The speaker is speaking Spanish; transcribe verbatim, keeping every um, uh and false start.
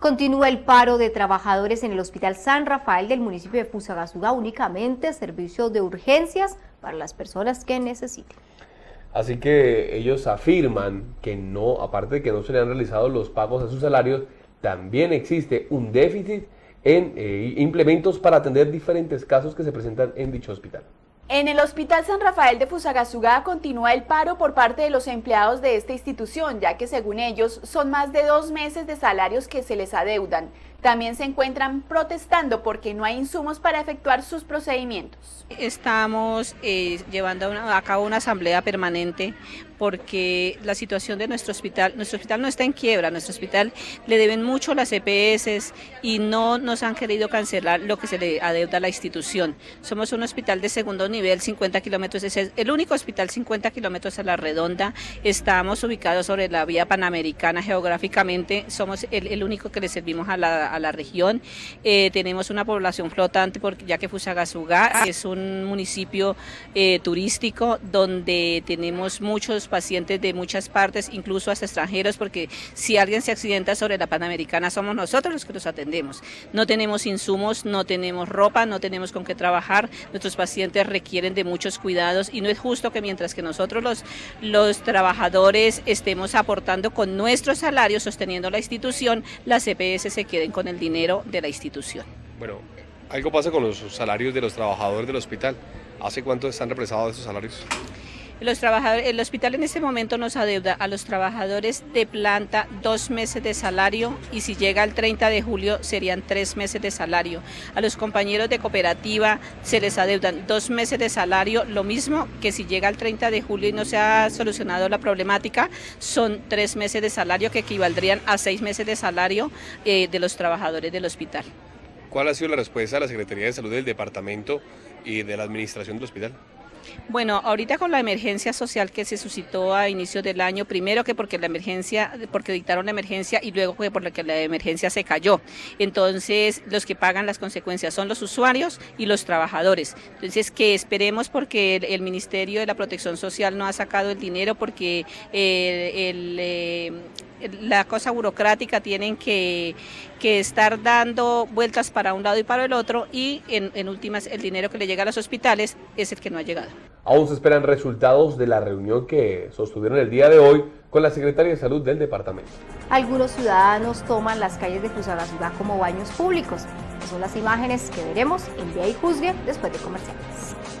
Continúa el paro de trabajadores en el Hospital San Rafael del municipio de Fusagasugá, únicamente servicios de urgencias para las personas que necesiten. Así que ellos afirman que no, aparte de que no se le han realizado los pagos a sus salarios, también existe un déficit en eh, implementos para atender diferentes casos que se presentan en dicho hospital. En el Hospital San Rafael de Fusagasugá continúa el paro por parte de los empleados de esta institución, ya que según ellos son más de dos meses de salarios que se les adeudan. También se encuentran protestando porque no hay insumos para efectuar sus procedimientos. Estamos eh, llevando una, a cabo una asamblea permanente porque la situación de nuestro hospital, nuestro hospital no está en quiebra, nuestro hospital le deben mucho las E P S y no nos han querido cancelar lo que se le adeuda a la institución. Somos un hospital de segundo nivel, cincuenta kilómetros, es el único hospital cincuenta kilómetros a la redonda, estamos ubicados sobre la vía Panamericana geográficamente, somos el, el único que le servimos a la a la región, eh, tenemos una población flotante porque ya que Fusagasugá es un municipio eh, turístico donde tenemos muchos pacientes de muchas partes, incluso hasta extranjeros, porque si alguien se accidenta sobre la Panamericana somos nosotros los que los atendemos. No tenemos insumos, no tenemos ropa, no tenemos con qué trabajar, nuestros pacientes requieren de muchos cuidados y no es justo que mientras que nosotros los, los trabajadores estemos aportando con nuestros salarios, sosteniendo la institución, las E P S se queden con el dinero de la institución. Bueno, algo pasa con los salarios de los trabajadores del hospital. ¿Hace cuánto están represados esos salarios? Los trabajadores, el hospital en este momento nos adeuda a los trabajadores de planta dos meses de salario y si llega el treinta de julio serían tres meses de salario. A los compañeros de cooperativa se les adeudan dos meses de salario, lo mismo que si llega el treinta de julio y no se ha solucionado la problemática, son tres meses de salario que equivaldrían a seis meses de salario eh, de los trabajadores del hospital. ¿Cuál ha sido la respuesta de la Secretaría de Salud del departamento y de la administración del hospital? Bueno, ahorita con la emergencia social que se suscitó a inicios del año, primero que porque la emergencia, porque dictaron la emergencia y luego que porque la emergencia se cayó. Entonces, los que pagan las consecuencias son los usuarios y los trabajadores. Entonces, que esperemos porque el, el Ministerio de la Protección Social no ha sacado el dinero porque eh, el... Eh, la cosa burocrática tienen que, que estar dando vueltas para un lado y para el otro y en, en últimas el dinero que le llega a los hospitales es el que no ha llegado. Aún se esperan resultados de la reunión que sostuvieron el día de hoy con la Secretaría de Salud del departamento. Algunos ciudadanos toman las calles de Fusagasugá como baños públicos. Estas son las imágenes que veremos en Vía y Juzgue después de comerciales.